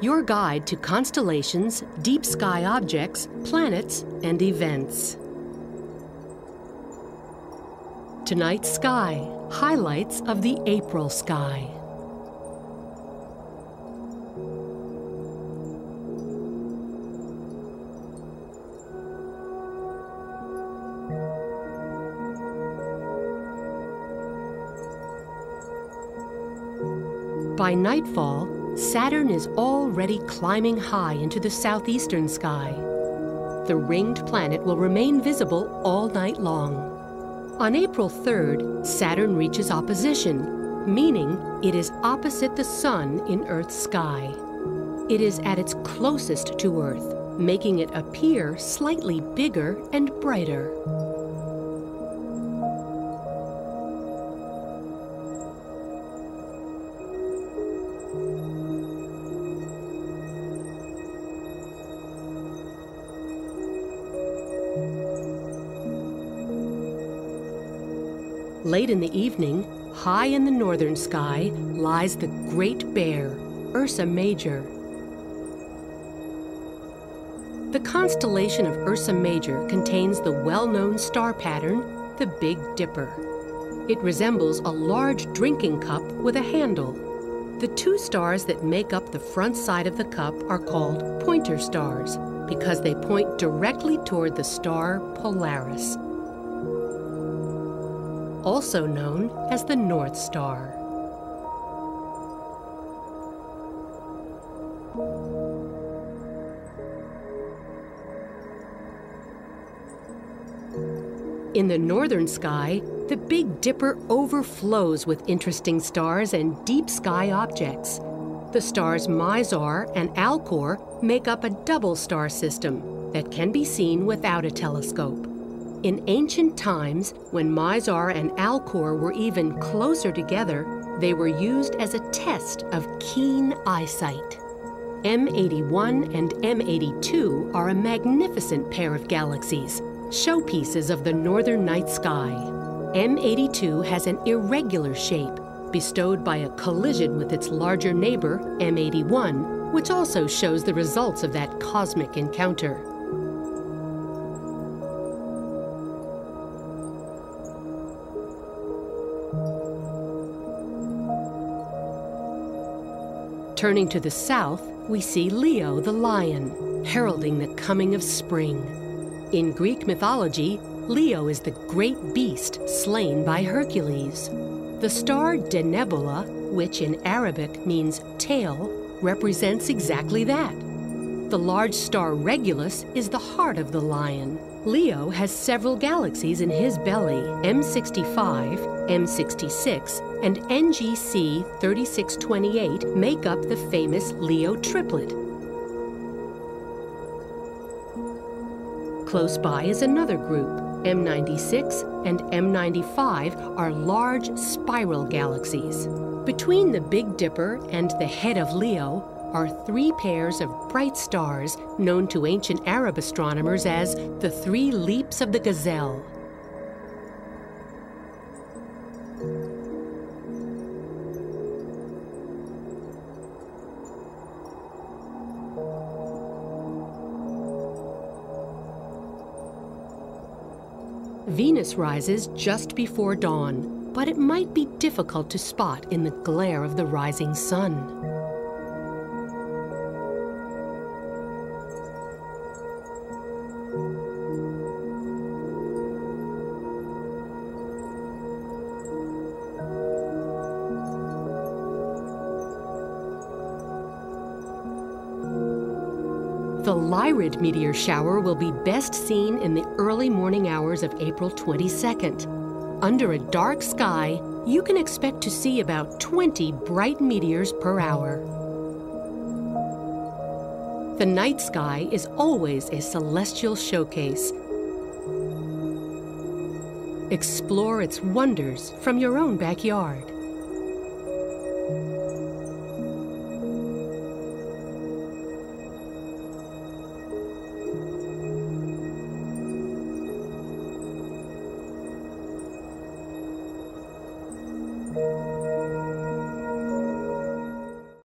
your guide to constellations, deep sky objects, planets, and events. Tonight's sky, highlights of the April sky. By nightfall, Saturn is already climbing high into the southeastern sky. The ringed planet will remain visible all night long. On April 3rd, Saturn reaches opposition, meaning it is opposite the Sun in Earth's sky. It is at its closest to Earth, making it appear slightly bigger and brighter. Late in the evening, high in the northern sky, lies the Great Bear, Ursa Major. The constellation of Ursa Major contains the well-known star pattern, the Big Dipper. It resembles a large drinking cup with a handle. The two stars that make up the front side of the cup are called pointer stars because they point directly toward the star Polaris, also known as the North Star. In the northern sky, the Big Dipper overflows with interesting stars and deep sky objects. The stars Mizar and Alcor make up a double star system that can be seen without a telescope. In ancient times, when Mizar and Alcor were even closer together, they were used as a test of keen eyesight. M81 and M82 are a magnificent pair of galaxies, showpieces of the northern night sky. M82 has an irregular shape, bestowed by a collision with its larger neighbor, M81, which also shows the results of that cosmic encounter. Turning to the south, we see Leo the lion, heralding the coming of spring. In Greek mythology, Leo is the great beast slain by Hercules. The star Denebola, which in Arabic means tail, represents exactly that. The large star Regulus is the heart of the lion. Leo has several galaxies in his belly, M65, M66, and NGC 3628 make up the famous Leo Triplet. Close by is another group. M96 and M95 are large spiral galaxies. Between the Big Dipper and the head of Leo are three pairs of bright stars known to ancient Arab astronomers as the three leaps of the gazelle. Venus rises just before dawn, but it might be difficult to spot in the glare of the rising sun. The Lyrid meteor shower will be best seen in the early morning hours of April 22nd. Under a dark sky, you can expect to see about 20 bright meteors per hour. The night sky is always a celestial showcase. Explore its wonders from your own backyard.